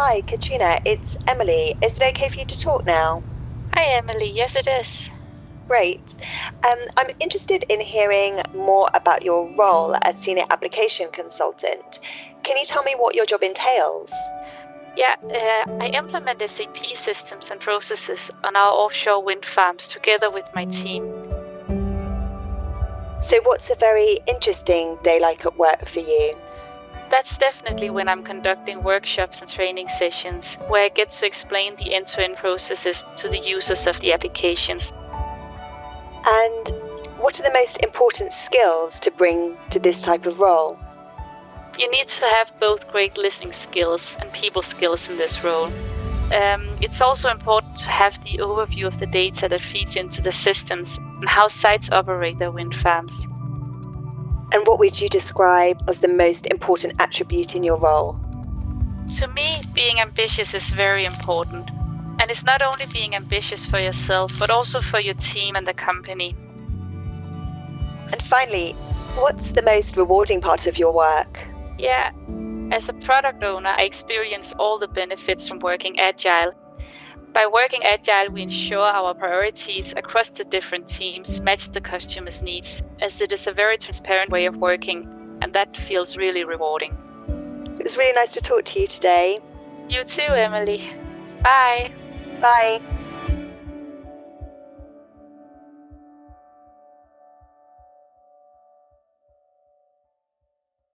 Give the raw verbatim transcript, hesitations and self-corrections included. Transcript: Hi, Katrine, it's Emily. Is it okay for you to talk now? Hi, Emily. Yes, it is. Great. Um, I'm interested in hearing more about your role as Senior Application Consultant. Can you tell me what your job entails? Yeah, uh, I implement S A P systems and processes on our offshore wind farms together with my team. So what's a very interesting day like at work for you? That's definitely when I'm conducting workshops and training sessions, where I get to explain the end-to-end processes to the users of the applications. And what are the most important skills to bring to this type of role? You need to have both great listening skills and people skills in this role. Um, it's also important to have the overview of the data that feeds into the systems and how sites operate their wind farms. And what would you describe as the most important attribute in your role? To me, being ambitious is very important. And it's not only being ambitious for yourself, but also for your team and the company. And finally, what's the most rewarding part of your work? Yeah, as a product owner, I experience all the benefits from working agile. By working agile, we ensure our priorities across the different teams match the customer's needs, as it is a very transparent way of working, and that feels really rewarding. It was really nice to talk to you today. You too, Emily. Bye. Bye.